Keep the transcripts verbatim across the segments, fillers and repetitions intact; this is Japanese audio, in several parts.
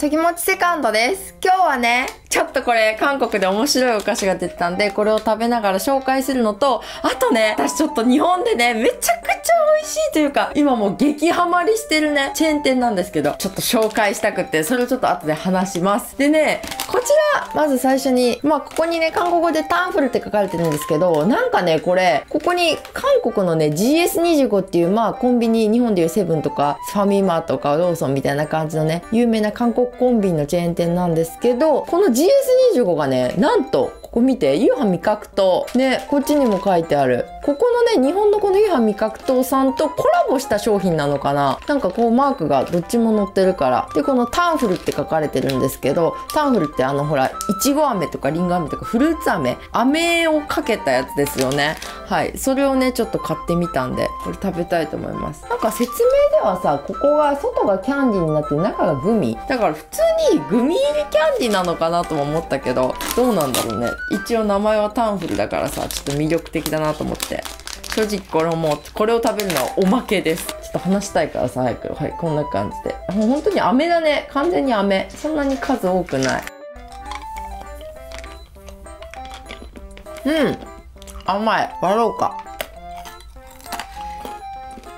ときもちセカンドです。今日はね、ちょっとこれ韓国で面白いお菓子が出てたんで、これを食べながら紹介するのと、あとね、私ちょっと日本でね、めちゃくちゃ美味しいというか、今もう激ハマりしてるね、チェーン店なんですけど、ちょっと紹介したくって、それをちょっと後で話します。でね、こちら、まず最初に、まあここにね、韓国語でタンフルって書かれてるんですけど、なんかね、これ、ここに韓国のね、ジーエスにじゅうご っていう、まあコンビニ、日本でいうセブンとか、ファミマとかローソンみたいな感じのね、有名な韓国コンビニのチェーン店なんですけど、この ジーエスにじゅうご がね、なんと、ここ見て、夕飯味覚糖。ね、こっちにも書いてある。ここのね、日本のこの夕飯味覚糖さんとコラボした商品なのかな?なんかこうマークがどっちも載ってるから。で、このタンフルって書かれてるんですけど、タンフルってあのほら、いちご飴とかりんご飴とかフルーツ飴、飴をかけたやつですよね。はい。それをね、ちょっと買ってみたんで、これ食べたいと思います。なんか説明ではさ、ここが、外がキャンディーになって中がグミ。だから普通にグミ入りキャンディーなのかなとも思ったけど、どうなんだろうね。一応名前はタンフルだからさ、ちょっと魅力的だなと思って。正直これも、これを食べるのはおまけです。ちょっと話したいからさ、早く。はい、こんな感じで。もう本当に飴だね。完全に飴。そんなに数多くない。うん。甘い。割ろうか。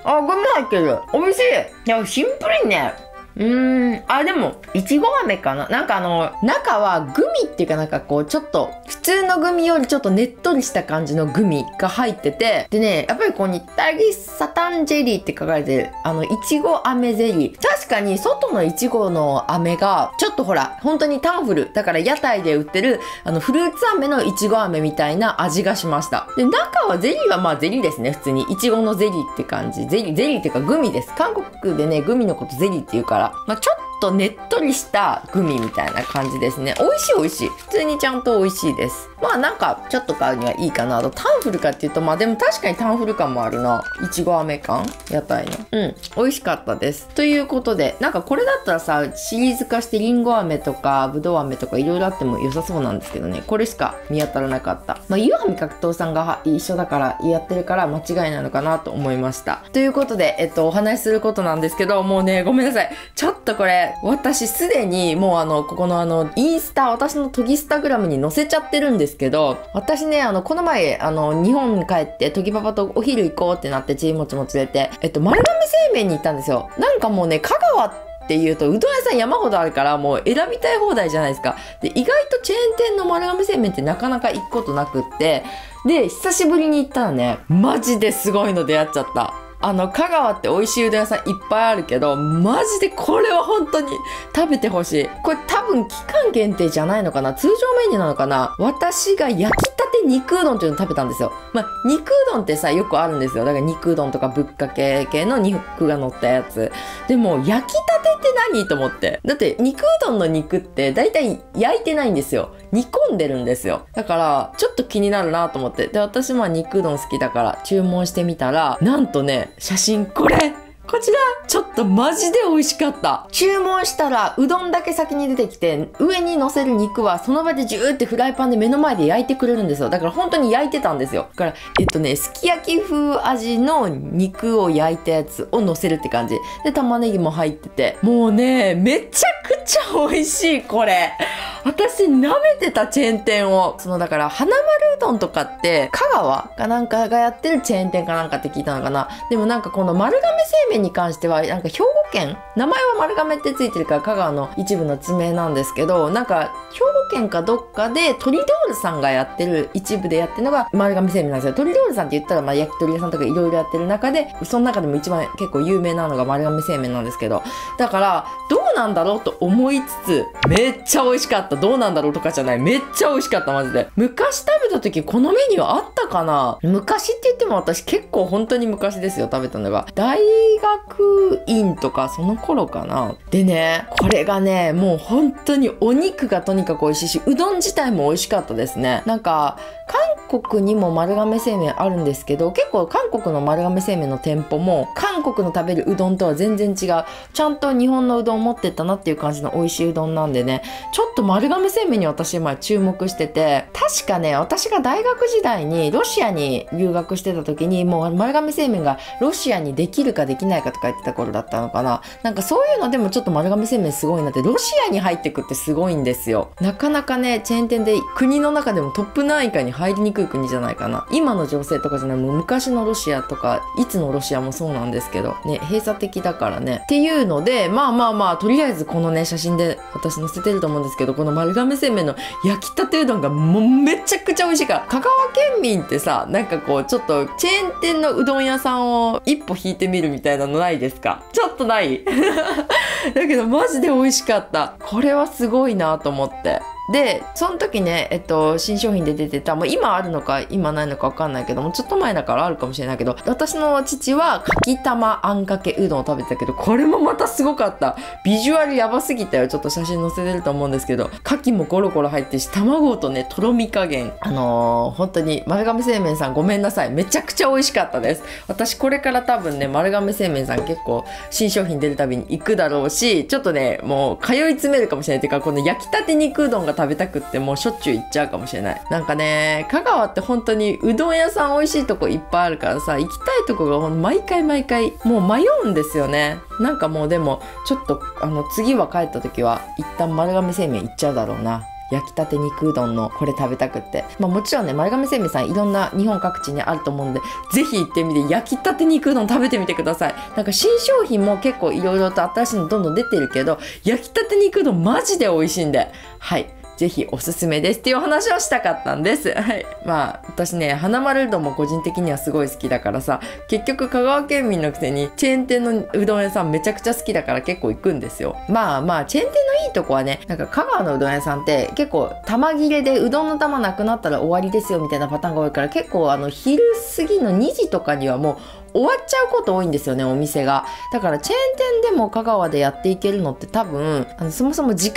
あ、グミ入ってる。美味しい。いや、シンプルにね。うーん。あ、でも、いちご飴かな?なんかあの、中はグミっていうかなんかこう、ちょっと、普通のグミよりちょっとねっとりした感じのグミが入ってて、でね、やっぱりここに、タギサタンジェリーって書かれてる、あの、いちご飴ゼリー。確かに、外のいちごの飴が、ちょっとほら、本当にタンフル。だから屋台で売ってる、あの、フルーツ飴のいちご飴みたいな味がしました。で、中はゼリーはまあゼリーですね、普通に。いちごのゼリーって感じ。ゼリー、ゼリーっていうかグミです。韓国でね、グミのことゼリーっていうから、まあ、ちょっとねっとりしたグミみたいな感じですね。美味しい美味しい。普通にちゃんと美味しいです。まあなんかちょっと買うにはいいかなと。タンフルかっていうと、まあでも確かにタンフル感もあるな。いちご飴感屋台の。うん。美味しかったです。ということで、なんかこれだったらさ、シリーズ化してりんご飴とかぶどう飴とかいろいろあっても良さそうなんですけどね。これしか見当たらなかった。まあ、夕飯味覚糖さんが一緒だからやってるから間違いなのかなと思いました。ということで、えっと、お話しすることなんですけど、もうね、ごめんなさい。ちょっとこれ、私すでにもうあの、ここのあの、インスタ、私のトギスタグラムに載せちゃってるんですけど、私ね、あの、この前、あの、日本に帰って、トギパパとお昼行こうってなって、ちいもちも連れて、えっと、丸亀製麺に行ったんですよ。なんかもうね、香川って、っていうとうどん屋さん山ほどあるからもう選びたい放題じゃないですか。で、意外とチェーン店の丸亀製麺ってなかなか行くことなくって、で、久しぶりに行ったらね、マジですごいの出会っちゃった。あの、香川って美味しいうどん屋さんいっぱいあるけど、マジでこれは本当に食べてほしい。これ多分期間限定じゃないのかな、通常メニューなのかな。私が焼きたて肉うどんっていうのを食べたんですよ。まあ、肉うどんってさ、よくあるんですよ。だから肉うどんとかぶっかけ系の肉が乗ったやつ。でも、焼きたてって何と思って。だって、肉うどんの肉って大体焼いてないんですよ。煮込んでるんですよ。だから、ちょっと気になるなと思って。で、私まあ肉うどん好きだから注文してみたら、なんとね、写真これこちらちょっとマジで美味しかった。注文したら、うどんだけ先に出てきて、上に乗せる肉はその場でジューってフライパンで目の前で焼いてくれるんですよ。だから本当に焼いてたんですよ。だから、えっとね、すき焼き風味の肉を焼いたやつを乗せるって感じ。で、玉ねぎも入ってて。もうね、めちゃくちゃ美味しい、これ。私、舐めてたチェーン店を。その、だから、花丸うどんとかって、香川かなんかがやってるチェーン店かなんかって聞いたのかな。でもなんかこの丸亀製麺に関しては、なんか兵庫県、名前は丸亀ってついてるから香川の一部の地名なんですけど、なんか兵庫県かどっかでトリドールさんがやってる、一部でやってるのが丸亀製麺なんですよ。トリドールさんって言ったらまあ焼き鳥屋さんとかいろいろやってる中で、その中でも一番結構有名なのが丸亀製麺なんですけど、だからどうなんだろうと思いつつ、めっちゃ美味しかった。どうなんだろうとかじゃない。めっちゃ美味しかった、マジで。昔食べた時このメニューあったかな?昔って言っても私結構本当に昔ですよ、食べたのが。大学院とかその頃かな。でね、これがね、もう本当にお肉がとにかく美味しいし、うどん自体も美味しかったですね。なんか、韓国にも丸亀製麺あるんですけど、結構韓国の丸亀製麺の店舗も、韓国の食べるうどんとは全然違う。ちゃんと日本のうどんもってったなっていう感じの美味しいうどんなんでね、ちょっと丸亀製麺に私今注目してて、確かね私が大学時代にロシアに留学してた時にもう丸亀製麺がロシアにできるかできないかとか言ってた頃だったのかな。なんかそういうのでもちょっと丸亀製麺すごいなって、ロシアに入ってくってすごいんですよ。なかなかねチェーン店で国の中でもトップ何位以下に入りにくい国じゃないかな。今の情勢とかじゃない、もう昔のロシアとかいつのロシアもそうなんですけどね、閉鎖的だからねっていうので、まあまあまあとりあえずこのね写真で私載せてると思うんですけど、この丸亀製麺の焼きたてうどんがもうめちゃくちゃ美味しいから、香川県民ってさ、なんかこうちょっとチェーン店のうどん屋さんを一歩引いてみるみたいなのないですか？ちょっとないだけどマジで美味しかった。これはすごいなと思って、でその時ね、えっと、新商品で出てた、もう今あるのか今ないのか分かんないけども、ちょっと前だからあるかもしれないけど、私の父はかきたまあんかけうどんを食べてたけど、これもまたすごかった。ビジュアルやばすぎたよ。ちょっと写真載せてると思うんですけど、かきもゴロゴロ入ってし、卵とねとろみ加減、あのー、本当に丸亀製麺さんごめんなさい、めちゃくちゃ美味しかったです。私これから多分ね丸亀製麺さん結構新商品出るたびに行くだろうし、ちょっとねもう通い詰めるかもしれないっていうか、この焼きたて肉うどんが食べたくってもうしょっちゅう行っちゃうかもしれない。なんかね香川って本当にうどん屋さん美味しいとこいっぱいあるからさ、行きたいとこが毎回毎回もう迷うんですよね。なんかもうでもちょっとあの次は帰った時は一旦丸亀製麺行っちゃうだろうな。焼きたて肉うどんのこれ食べたくって、まあ、もちろんね丸亀製麺さんいろんな日本各地にあると思うんで、ぜひ行ってみて焼きたて肉うどん食べてみてください。なんか新商品も結構いろいろと新しいのどんどん出てるけど、焼きたて肉うどんマジで美味しいんで、はいぜひおすすめですっていう話をしたかったんです。はい。まあ、私ね、花丸うどんも個人的にはすごい好きだからさ、結局香川県民のくせにチェーン店のうどん屋さんめちゃくちゃ好きだから結構行くんですよ。まあまあ、チェーン店のいいとこはね、なんか香川のうどん屋さんって結構玉切れでうどんの玉なくなったら終わりですよみたいなパターンが多いから、結構あの昼過ぎのにじとかにはもう終わっちゃうこと多いんですよね、お店が。だからチェーン店でも香川でやっていけるのって多分あのそもそも時間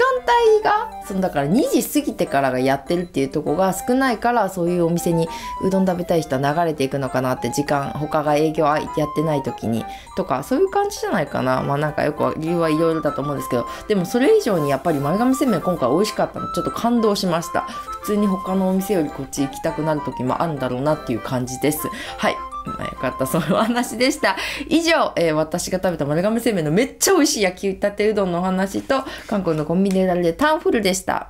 帯がそのだからにじ過ぎてからがやってるっていうとこが少ないから、そういうお店にうどん食べたい人は流れていくのかなって、時間他が営業やってない時にとかそういう感じじゃないかな。まあなんかよく理由はいろいろだと思うんですけど、でもそれ以上にやっぱり丸亀製麺今回美味しかったのちょっと感動しました。普通に他のお店よりこっち行きたくなる時もあるんだろうなっていう感じです。はいまあ、よかった、そういうお話でした。以上、えー、私が食べた丸亀製麺のめっちゃ美味しい焼きたてうどんのお話と、韓国のコンビニで売られるタンフルでした。